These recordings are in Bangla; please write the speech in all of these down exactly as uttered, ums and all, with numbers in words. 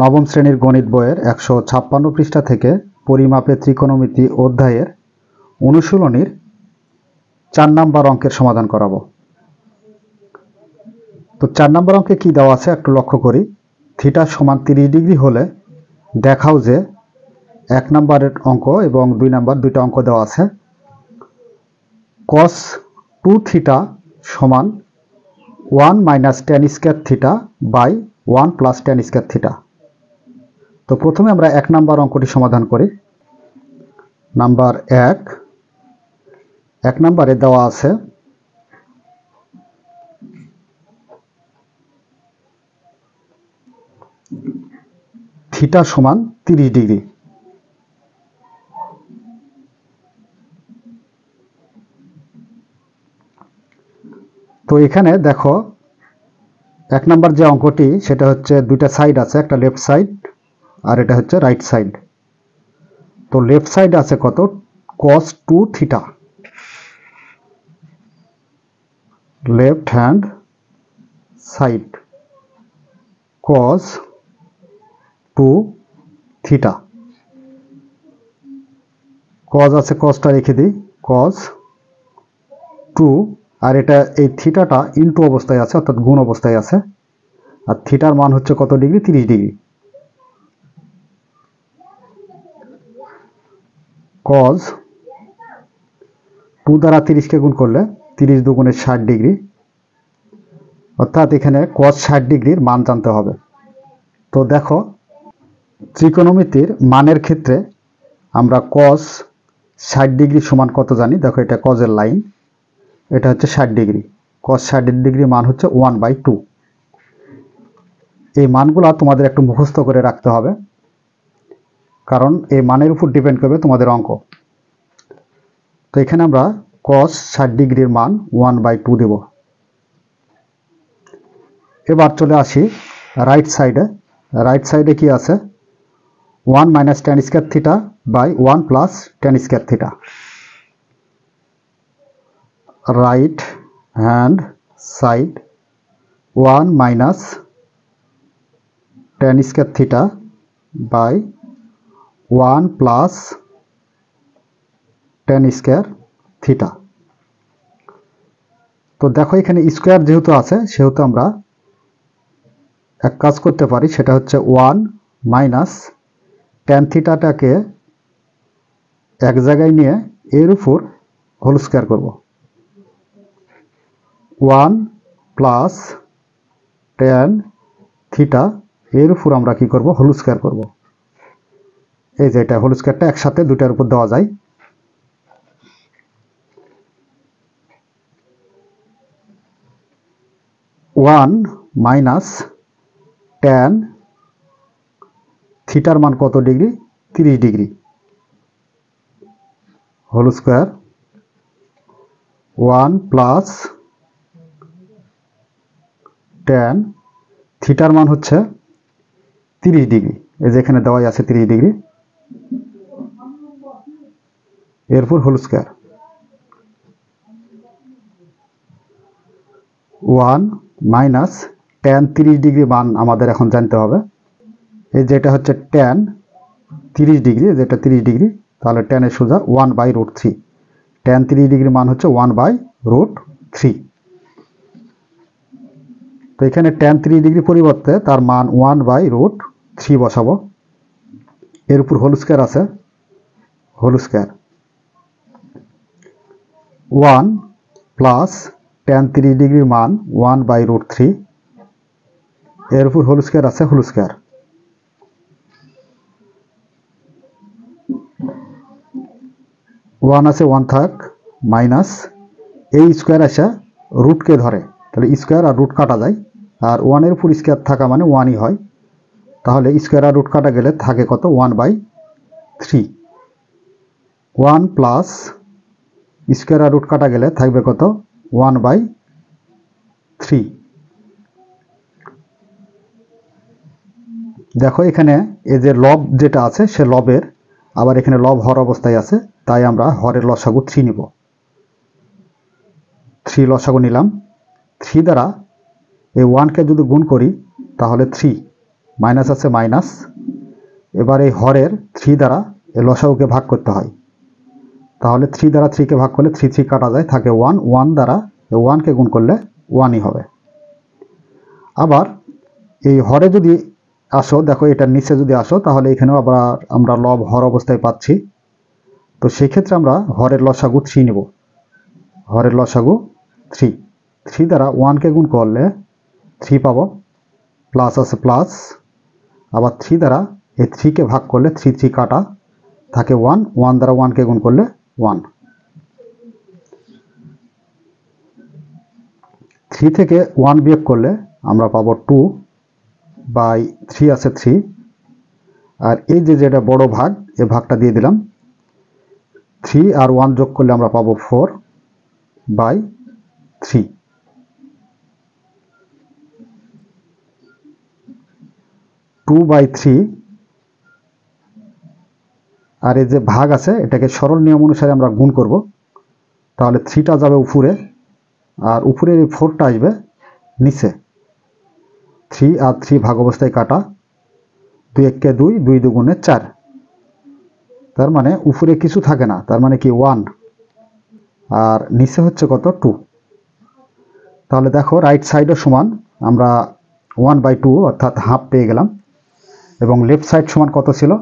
নবম শ্রেণীর গণিত বইয়ের একশো ছাপ্পান্ন পৃষ্ঠা থেকে পরিমাপে ত্রিকোণমিতি অধ্যায়ের অনুশীলনীর চার নাম্বার অঙ্কের সমাধান করাবো। তো চার নাম্বার অঙ্কে কি দেওয়া আছে একটু লক্ষ্য করি। থিটা সমান তিরিশ ডিগ্রি হলে দেখাও যে এক নাম্বারের অঙ্ক এবং দুই নাম্বার দুইটা অঙ্ক দেওয়া আছে। কস টু থিটা সমান one minus tan square theta by one plus tan square theta. তো প্রথমে আমরা এক নাম্বার অঙ্কটি সমাধান করি। নাম্বার এক এক নাম্বারে দেওয়া আছে থিটা সমান তিরিশ ডিগ্রি। তো এখানে দেখো এক নাম্বার যে অঙ্কটি সেটা হচ্ছে দুইটা সাইড আছে, একটা লেফট সাইড আর এটা হচ্ছে রাইট সাইড। তো লেফট সাইড আছে কত cos two theta, left hand side cos two theta, cos আছে cosটা রেখে দিই cos টু, আর এটা এই থিটাটা ইনটু অবস্থায় আছে অর্থাৎ গুণ অবস্থায় আছে, আর থিটার মান হচ্ছে কত ডিগ্রি, তিরিশ ডিগ্রি। cos টু দ্বারা তিরিশকে গুণ করলে তিরিশ দুগুণে ষাট ডিগ্রি, অর্থাৎ এখানে cos ষাট ডিগ্রির মান জানতে হবে। তো দেখো ত্রিকোণমিতির মানের ক্ষেত্রে আমরা cos ষাট ডিগ্রি সমান কত জানি। দেখো এটা cos এর লাইন, এটা হচ্ছে ষাট ডিগ্রি, cos ষাট ডিগ্রি মান হচ্ছে ওয়ান বাই টু। এই মানগুলো তোমাদের একটু মুখস্থ করে রাখতে হবে, কারণ এই মানের উপর ডিপেন্ড করবে তোমাদের অঙ্ক। তো এখানে আমরা cos ষাট ডিগ্রির মান ওয়ান বাই টু দেব। এবার চলে আসি রাইট সাইডে। রাইট সাইডে কি আছে one minus tan square theta by one plus tan square theta. Right hand side one minus tan square theta by one plus tan square theta. তো দেখো এখানে স্কোয়ার যেহেতু আছে সেহেতু আমরা এক কাজ করতে পারি, সেটা হচ্ছে ওয়ান মাইনাস টেন থিটাটাকে এক জায়গায় নিয়ে এর উপর হোল স্কোয়ার করব। ওয়ান প্লাস টেন থিটা এর উপর আমরা কি করব, হোল স্কোয়ার করব। এই যে এটা হোল স্কয়ারটা একসাথে দুইটার উপর দেওয়া যায়। ওয়ান মাইনাস টেন থিটার মান কত ডিগ্রি, তিরিশ degree, whole square. One plus tan থিটার মান হচ্ছে তিরিশ ডিগ্রি, এই যে এখানে দেওয়াই আছে তিরিশ ডিগ্রি, এরপর whole square. One minus tan তিরিশ ডিগ্রি মান আমাদের এখন জানতে হবে। এই যেটা হচ্ছে টেন তিরিশ ডিগ্রি, যেটা তিরিশ ডিগ্রি, তাহলে টেনের সোজা one by root three. Tan তিরিশ ডিগ্রি মান হচ্ছে ওয়ান বাই রুট থ্রি। তো এখানে টেন তিরিশ ডিগ্রি পরিবর্তে তার মান ওয়ান বাই রুট থ্রি বসাবো, এর উপর হোল স্কয়ার আছে, whole square. One plus tan তিরিশ ডিগ্রির মান ওয়ান বাই রুট থ্রি, এর উপর হোল স্কয়ার আছে, হোল স্কয়ার। ওয়ান আছে ওয়ান থাক মাইনাস এই স্কোয়ার আসা রুটকে ধরে, তাহলে স্কোয়ার আর রুট কাটা যায়, আর ওয়ানের উপর স্কোয়ার থাকা মানে ওয়ানই হয়, তাহলে স্কোয়ার আর রুট কাটা গেলে থাকে কত, one by three. One plus square আর রুট কাটা গেলে থাকবে কত, ওয়ান বাই থ্রি। দেখো এখানে এই যে লব যেটা আছে সে লবের, আবার এখানে লব হর অবস্থায় আছে, তাই আমরা হরের লসাগু থ্রি নিব। থ্রি লসাগু নিলাম, থ্রি দ্বারা এই ওয়ানকে যদি গুণ করি তাহলে থ্রি, মাইনাস আছে মাইনাস। এবার এই হরের থ্রি দ্বারা এ লসাগুকে ভাগ করতে হয়, তাহলে থ্রি দ্বারা থ্রিকে ভাগ করলে থ্রি থ্রি কাটা যায়, থাকে ওয়ান। ওয়ান দ্বারা এ ওয়ানকে গুণ করলে ওয়ানই হবে। আবার এই হরে যদি আসো, দেখো এটার নিচে যদি আসো তাহলে এখানেও আবার আমরা লব হর অবস্থায় পাচ্ছি, তো সেক্ষেত্রে আমরা হরের লসাগু থ্রি নেব। হরের লসাগু থ্রি, থ্রি দ্বারা ওয়ানকে গুণ করলে থ্রি পাবো, প্লাস আছে প্লাস। আবার থ্রি দ্বারা এই থ্রিকে ভাগ করলে থ্রি থ্রি কাটা, থাকে ওয়ান। ওয়ান দ্বারা ওয়ানকে গুণ করলে ওয়ান। থ্রি থেকে ওয়ান বিয়োগ করলে আমরা পাবো টু বাই থ্রি আছে থ্রি। আর এই যে যেটা বড় ভাগ, এ ভাগটা দিয়ে দিলাম। থ্রি আর ওয়ান যোগ করলে আমরা পাবো four by three. Two by three, আর এই যে ভাগ আছে এটাকে সরল নিয়ম অনুসারে আমরা গুণ করব, তাহলে থ্রিটা যাবে উপরে আর উপরের এই ফোরটা আসবে নিচে। থ্রি আর থ্রি ভাগ অবস্থায় কাটা, দুই একে দুই, দুই দুগুণে চার, তার মানে উপরে কিছু থাকে না, তার মানে কি ওয়ান, আর নিচে হচ্ছে কত টু। তাহলে দেখো রাইট সাইডও সমান আমরা ওয়ান বাই টু অর্থাৎ হাফ পেয়ে গেলাম, এবং লেফট সাইড সমান কত ছিল,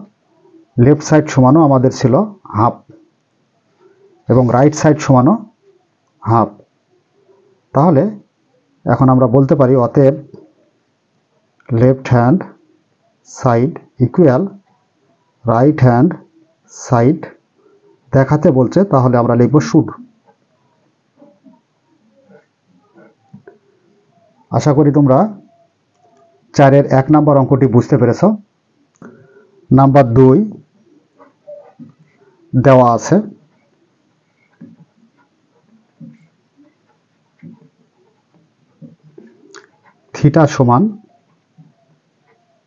লেফট সাইড সমানও আমাদের ছিল হাফ, এবং রাইট সাইড সমানও হাফ। তাহলে এখন আমরা বলতে পারি অতএব left hand side equal right hand side দেখাতে বলছে, তাহলে আমরা লিখব শুড। আশা করি তোমরা চারের এক নাম্বার অঙ্কটি বুঝতে পেরেছ। নাম্বার দুই দেওয়া আছে, থিটা সমান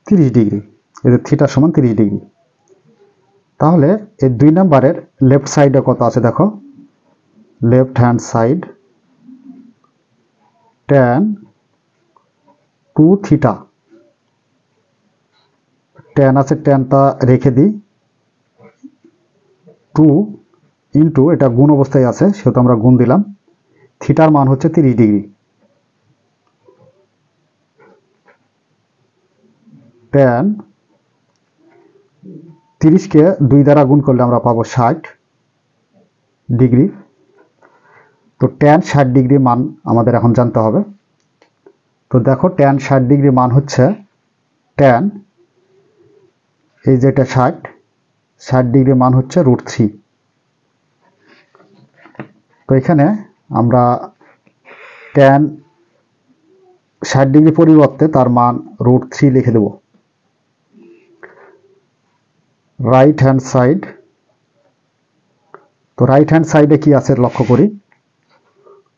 তিরিশ ডিগ্রি, এদের থিটা সমান তিরিশ ডিগ্রি। তাহলে এই দুই নাম্বারের লেফট সাইডে কত আছে দেখো, left hand side tan two theta, tan আছে ট্যানটা রেখে দিই, টু ইন্টু এটা গুণ অবস্থায় আছে সেহেতু আমরা গুণ দিলাম, থিটার মান হচ্ছে তিরিশ ডিগ্রি। ট্যান তিরিশকে দুই দ্বারা গুণ করলে আমরা পাবো ষাট ডিগ্রি, তো ট্যান ষাট ডিগ্রি মান আমাদের এখন জানতে হবে। তো দেখো ট্যান ষাট ডিগ্রি মান হচ্ছে ট্যান, এই যেটা ষাট, ষাট ডিগ্রি মান হচ্ছে রুট থ্রি। তো এখানে আমরা ট্যান ষাট ডিগ্রি পরিবর্তে তার মান রুট থ্রি লিখে দেব। রাইট হ্যান্ড সাইড, তো রাইট হ্যান্ড সাইডে কি আছে লক্ষ্য করি,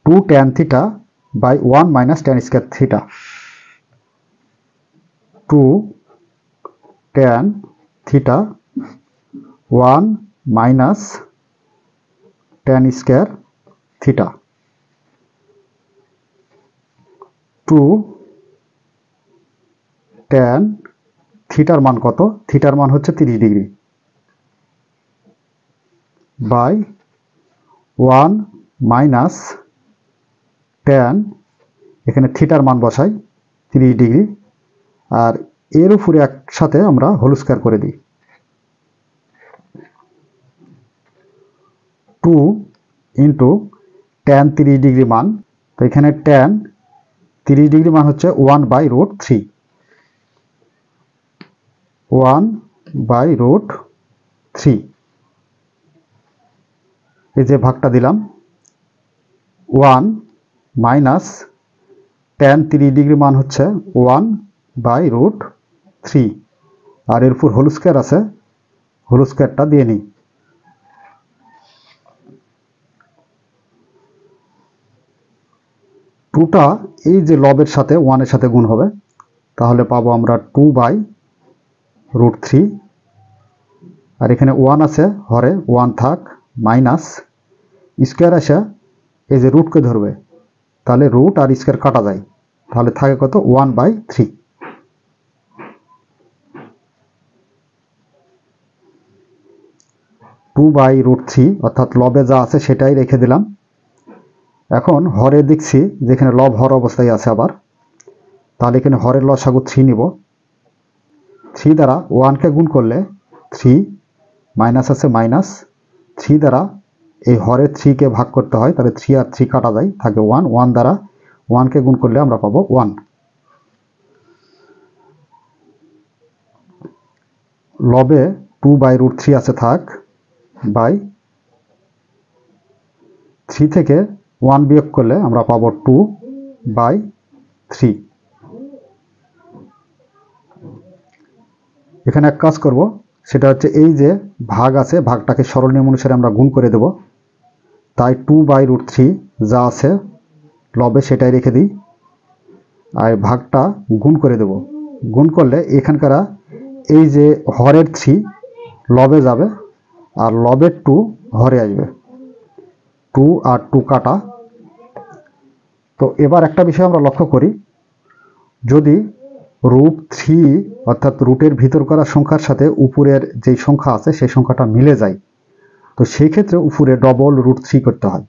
two tan theta by one minus tan square theta, two tan theta one minus tan square theta, two tan থিটার মান কত, থিটার মান হচ্ছে তিরিশ degree, by one minus tan, এখানে থিটার মান বসাই তিরিশ ডিগ্রি, আর এর উপরে একসাথে আমরা হোল স্কয়ার করে দিই, টু ইন্টু ট্যান তিরিশ ডিগ্রি মান, তো এখানে ট্যান তিরিশ ডিগ্রি মান হচ্ছে one by root three, one by root three, এই যে ভাগটা দিলাম, ওয়ান মাইনাস ট্যান তিরিশ ডিগ্রি মান হচ্ছে ওয়ান বাই রুট থ্রি, আর এর উপর হোল স্কয়ার আছে, হোল স্কয়ারটা দিয়ে নিই, টুটা এই যে লবের সাথে ওয়ানের সাথে গুণ হবে, তাহলে পাবো আমরা টু বাই রুট থ্রি, আর এখানে ওয়ান আছে হরে, ওয়ান থাক, মাইনাস স্কোয়ার আসে এই যে রুটকে ধরবে, তাহলে রুট আর স্কোয়ার কাটা যায়, তাহলে থাকে কত one by three. Two by root three অর্থাৎ লবে যা আছে সেটাই রেখে দিলাম। এখন হরে দেখছি যেখানে লব হর অবস্থায় আছে, আবার তাহলে এখানে হরের লসাগু থ্রি নিব। থ্রি দ্বারা ওয়ানকে গুণ করলে থ্রি মাইনাস আছে মাইনাস, থ্রি দ্বারা এই হরে থ্রিকে ভাগ করতে হয়, তাহলে থ্রি আর থ্রি কাটা যায়, থাকে ওয়ান। ওয়ান দ্বারা ওয়ানকে গুণ করলে আমরা পাবো ওয়ান। লবে টু বাই রুট থ্রি আছে, থাক বাই থ্রি থেকে ওয়ান বিয়োগ করলে আমরা পাবো টু বাই থ্রি। এখানে এক কাজ করব, সেটা হচ্ছে এই যে ভাগ আছে ভাগটাকে সরল নিয়ম অনুসারে আমরা গুণ করে দেব। তাই টু বাই রুট থ্রি যা আছে লবে সেটাই রেখে দিই আর ভাগটা গুণ করে দেব। গুণ করলে এখানকার এই যে হরের থ্রি লবে যাবে আর লবের টু হরে আসবে, টু আর টু কাটা। তো এবার একটা বিষয় আমরা লক্ষ্য করি, যদি রুট থ্রি অর্থাৎ রুটের ভিতর করা সংখ্যার সাথে উপরের যেই সংখ্যা আছে সেই সংখ্যাটা মিলে যায়, তো সেই ক্ষেত্রে উপরে ডবল রুট থ্রি করতে হয়।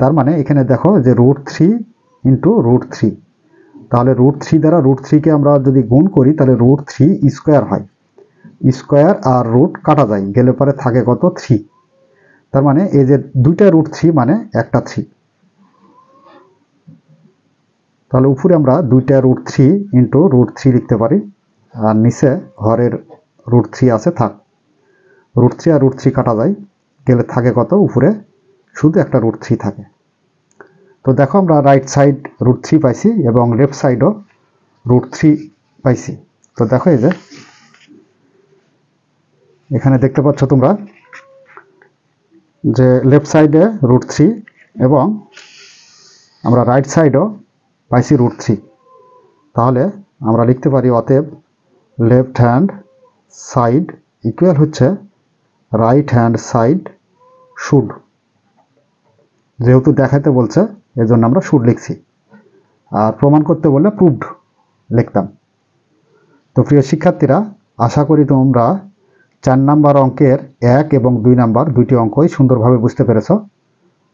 তার মানে এখানে দেখো যে root three into root three, তাহলে রুট থ্রি দ্বারা রুট থ্রিকে আমরা যদি গুণ করি তাহলে রুট থ্রি স্কোয়ার হয়, স্কোয়ার আর রুট কাটা যায়, গেলে পরে থাকে কত থ্রি। তার মানে এই যে দুইটা রুট থ্রি মানে একটা থ্রি, তাহলে উপরে আমরা দুইটা root three into root three লিখতে পারি, আর নিচে হরের রুট থ্রি আছে, থাক রুট থ্রি আর রুট থ্রি কাটা যায়, গেলে থাকে কত উপরে শুধু একটা রুট থ্রি থাকে। তো দেখো আমরা রাইট সাইড রুট থ্রি পাইছি এবং লেফট সাইডও রুট থ্রি পাইছি। তো দেখো এই যে এখানে দেখতে পাচ্ছ তোমরা যে লেফট সাইডে রুট থ্রি এবং আমরা রাইট সাইডও পাইছি রুট থ্রি। তাহলে আমরা লিখতে পারি অতএব লেফট হ্যান্ড সাইড ইকুয়াল হচ্ছে রাইট হ্যান্ড সাইড শুড, যেহেতু দেখাতে বলছে এজন্য আমরা শুড লিখছি, আর প্রমাণ করতে বললে প্রুভড লিখতাম। তো প্রিয় শিক্ষার্থীরা, আশা করি তোমরা চার নাম্বার অঙ্কের এক এবং দুই নাম্বার দুইটি অঙ্কই সুন্দরভাবে বুঝতে পেরেছ।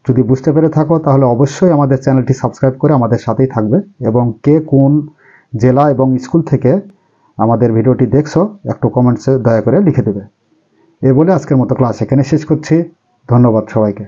যদি বুঝতে পেরে থাকো তাহলে অবশ্যই আমাদের চ্যানেলটি সাবস্ক্রাইব করে আমাদের সাথেই থাকবে, এবং কে কোন জেলা এবং স্কুল থেকে আমাদের ভিডিওটি দেখছো একটু কমেন্টসে দয়া করে লিখে দেবে। এ বলে আজকের মতো ক্লাস এখানে শেষ করছি। ধন্যবাদ সবাইকে।